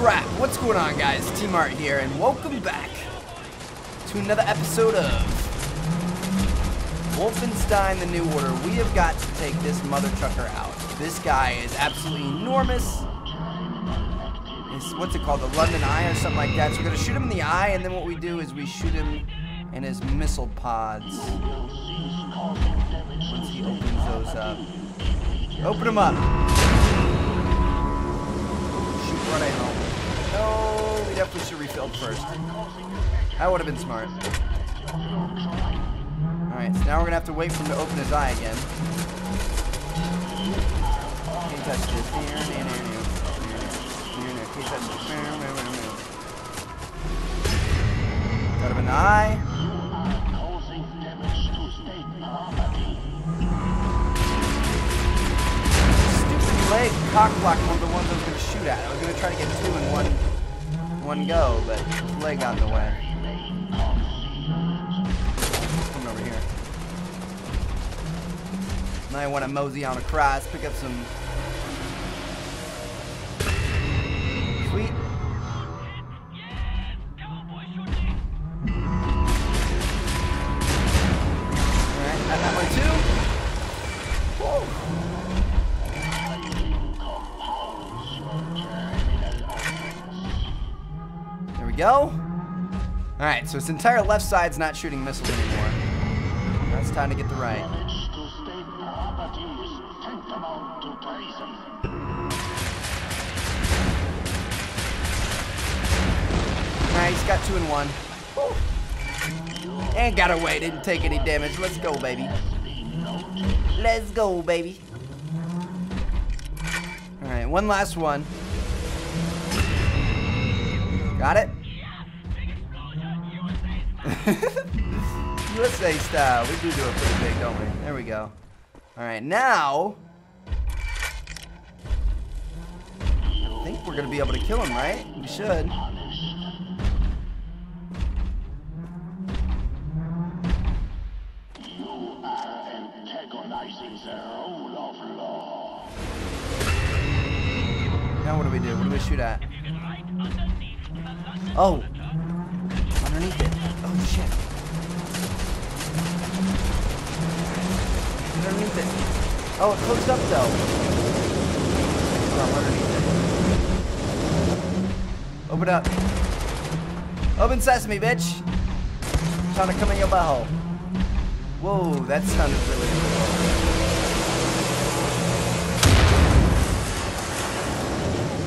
crap, what's going on guys? Team Art here and welcome back to another episode of Wolfenstein: The New Order. We have got to take this mother trucker out. This guy is absolutely enormous. It's, what's it called, the London Eye or something like that. So we're going to shoot him in the eye, and then what we do is we shoot him in his missile pods. Once he opens those up. Open them up! Right at home. No, we definitely should refill first. That would have been smart. Alright, so now we're going to have to wait for him to open his eye again. Can't touch this. Can't touch this. Got him an eye. Stupid leg cockblock one of the ones I was going to shoot at. I was going to try to get two in one go, but his leg got in the way. Let's come over here. Now I want to mosey on across, pick up some... Sweet. Alright, got that one too. Whoa! Go. Alright, so its entire left side's not shooting missiles anymore. Now it's time to get the right. Alright, he's got two and one. Woo. And got away, didn't take any damage. Let's go, baby. Let's go, baby. Alright, one last one. Got it? USA style. We do it pretty big, don't we? There we go. Alright, now I think we're gonna be able to kill him, right? We should. You are antagonizing the rule of law. Now what do we do? What do we shoot at? Oh! Underneath it. Oh shit. Underneath it. Oh, it closed up though. Oh, underneath it. Open up. Open sesame, bitch! I'm trying to come in your butthole. Whoa, that sounded really cool.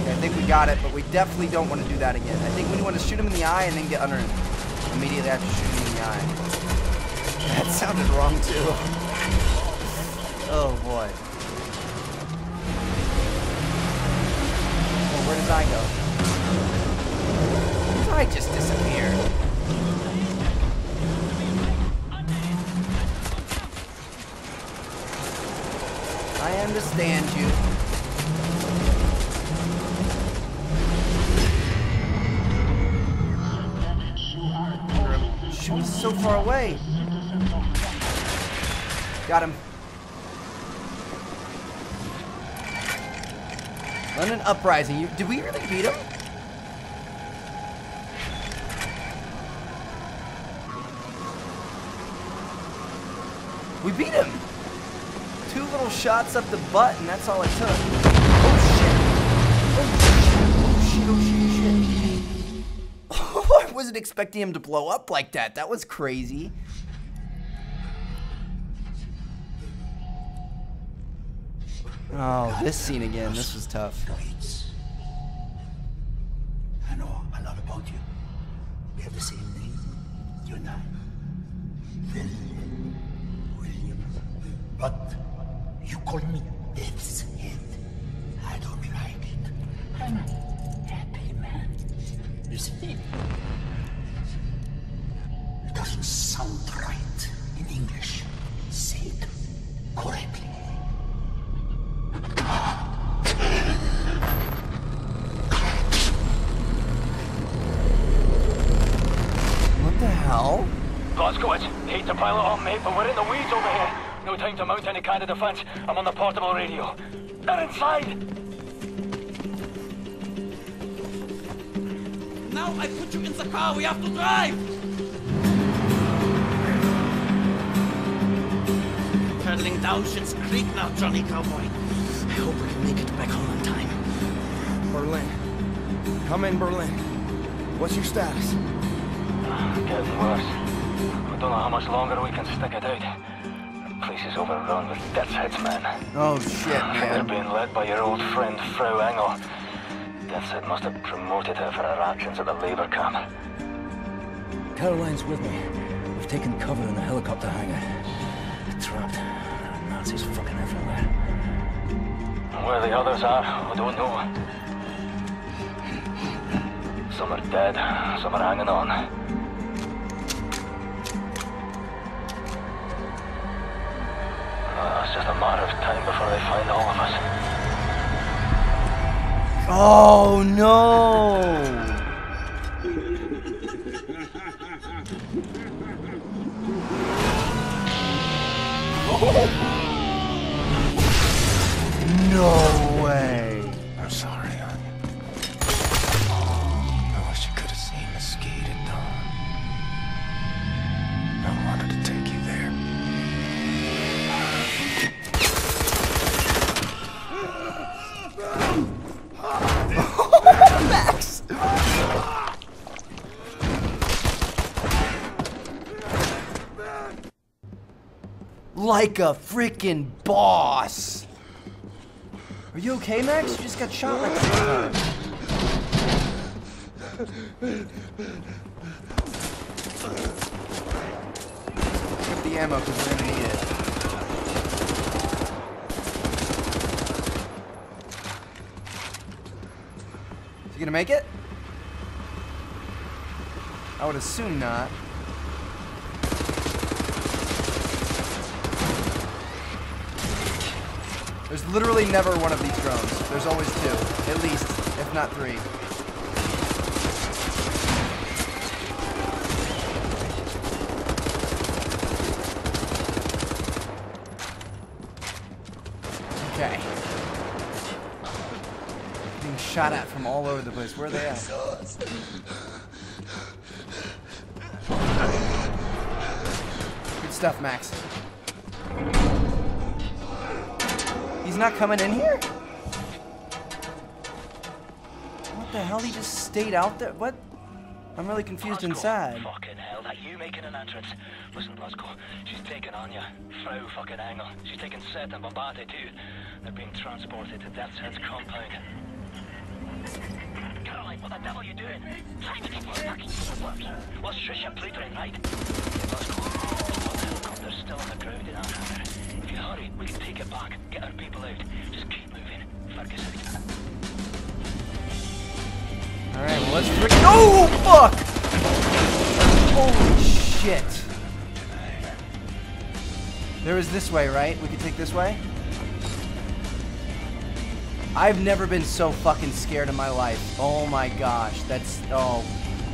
Okay, I think we got it, but we definitely don't want to do that again. I think we want to shoot him in the eye and then get under him immediately after shooting him in the eye. That sounded wrong too. Oh boy. Oh, where does I go? His eye just disappeared. I understand you. She was so far away. Got him. London Uprising. Did we really beat him? We beat him. Two little shots up the butt, and that's all it took. Oh shit! Oh shit! Oh shit! Oh shit! I wasn't expecting him to blow up like that. That was crazy. Oh, this scene again. This was tough. I know a lot about you. We have the same name. You and I. Phil Williams. But you call me Death's Head. I don't like it. I'm a happy man. You see? Doesn't sound right in English. Say it correctly. What the hell? Blazko, hate to pile it on, mate, but we're in the weeds over here. No time to mount any kind of defense. I'm on the portable radio. They're inside! Now I put you in the car. We have to drive. Turning down Schitt's Creek now, Johnny Cowboy. I hope we can make it back home in time. Berlin. I'm in Berlin. What's your status? Getting worse. We don't know how much longer we can stick it out. Place is overrun with Death's Head's men. Oh shit, man. They're being led by your old friend, Frau Engel. Death's Head must have promoted her for her actions at the labor camp. Caroline's with me. We've taken cover in the helicopter hangar. They're trapped. There are Nazis fucking everywhere. Where the others are, we don't know. Some are dead, some are hanging on. It's just a matter of time before they find all of us. Oh no! No way! I'm sorry, Anya. I wish you could have seen the skate at dawn. I wanted to take you there. Max! Like a freaking boss! Are you okay, Max? You just got shot like a Put the ammo because we're gonna need it. You gonna make it? I would assume not. There's literally never one of these drones. There's always two, at least, if not three. Shot at from all over the place. Where are they at? Good stuff, Max. He's not coming in here? What the hell? He just stayed out there? What? I'm really confused inside. Fucking hell, that you making an entrance? Listen, Blazko, she's taking Anya. Frau fucking Engel. She's taking Seth and Bombardi too. They're being transported to Death's Head's compound. Caroline, what the devil are you doing? Trying to get your fucking works. Was Trisha plotting, right? The helicopter's still on the ground in our hangar. If you hurry, we can take it back. Get our people out. Just keep moving. Fergus out. Alright, well let's freaking— oh, fuck! Holy shit. There was this way, right? We could take this way? I've never been so fucking scared in my life. Oh my gosh, that's, oh,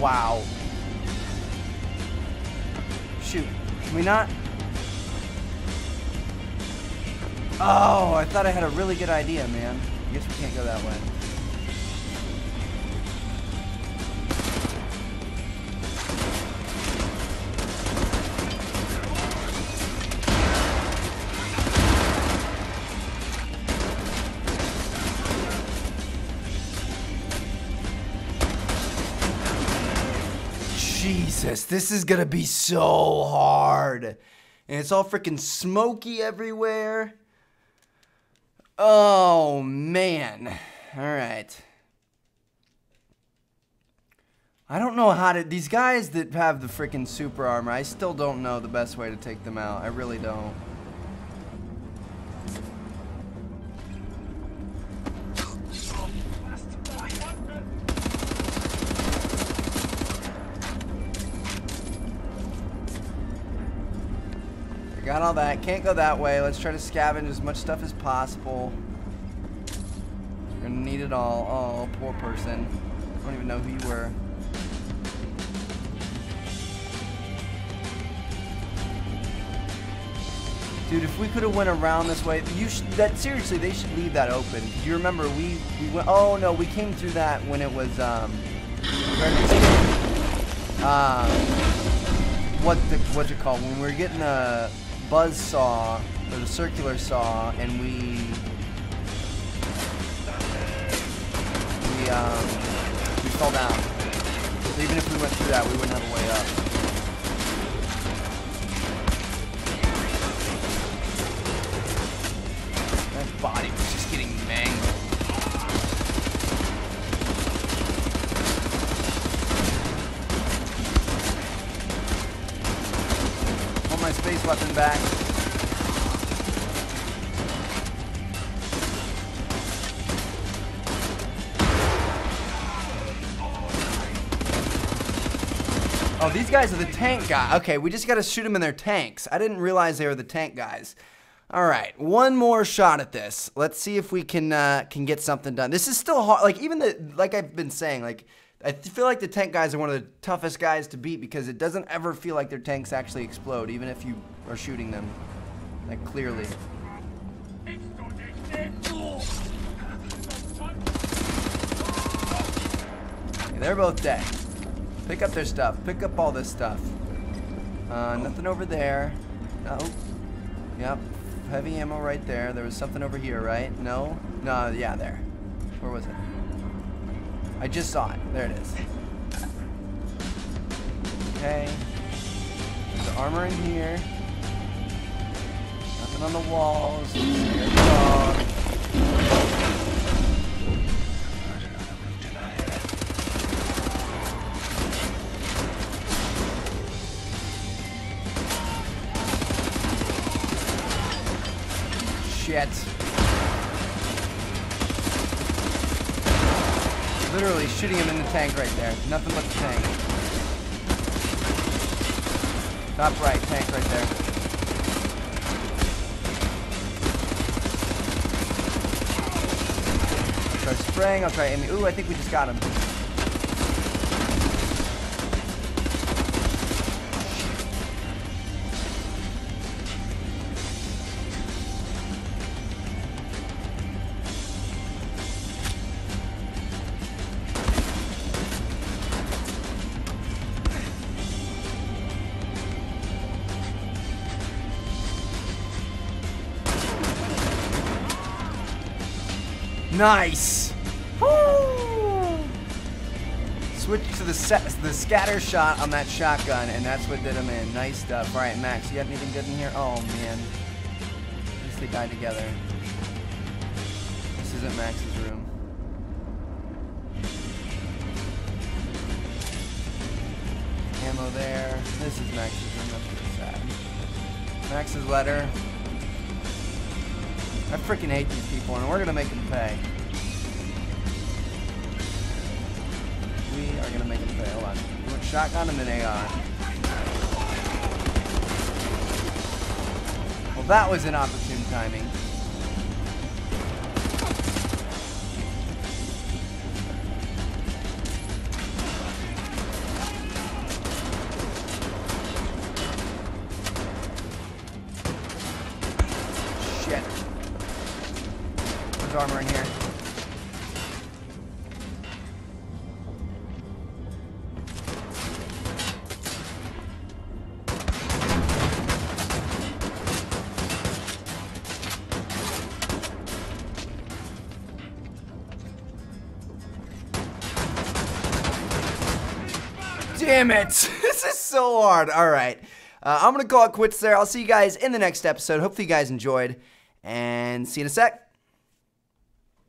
wow. Shoot, can we not? Oh, I thought I had a really good idea, man. I guess we can't go that way. Jesus, this is gonna be so hard. And it's all freaking smoky everywhere. Oh, man. All right. I don't know how to... These guys that have the freaking super armor, I still don't know the best way to take them out. I really don't. Got all that. Can't go that way. Let's try to scavenge as much stuff as possible. We're gonna need it all. Oh, poor person. I don't even know who you were. Dude, if we could have went around this way, you should, that seriously, they should leave that open. Do you remember we went? Oh no, we came through that when it was What's it called? When we were getting a buzz saw or the circular saw, and we fell down. So even if we went through that, we wouldn't have a way up. That body was just getting mangled. Hold my space weapon back. Oh, these guys are the tank guy. Okay, we just gotta shoot them in their tanks. I didn't realize they were the tank guys. All right, one more shot at this. Let's see if we can get something done. This is still hard. Like even the I've been saying, like I feel like the tank guys are one of the toughest guys to beat because it doesn't ever feel like their tanks actually explode, even if you are shooting them like clearly. Okay, they're both dead. Pick up their stuff. Pick up all this stuff. Nothing over there. No. Yep. Heavy ammo right there. There was something over here, right? No? No, yeah, there. Where was it? I just saw it. There it is. Okay. There's armor in here. Nothing on the walls. Scared dog. Shit. Literally shooting him in the tank right there. Nothing but the tank. Top right, tank right there. I'll try spraying, I'll try aiming. Ooh, I think we just got him. Nice! Woo. Switch to the scatter shot on that shotgun, and that's what did him in. Nice stuff. Alright, Max, you got anything good in here? Oh, man. Let's take that together. This isn't Max's room. Ammo there. This is Max's room. That's pretty sad. Max's letter. I freaking hate these people, and we're gonna make them pay. We are gonna make them pay. Hold on. We want shotgun and then AR. Well, that was inopportune timing. Armor in here. Damn it! This is so hard. All right, I'm gonna call it quits there. I'll see you guys in the next episode. Hopefully you guys enjoyed, and see you in a sec.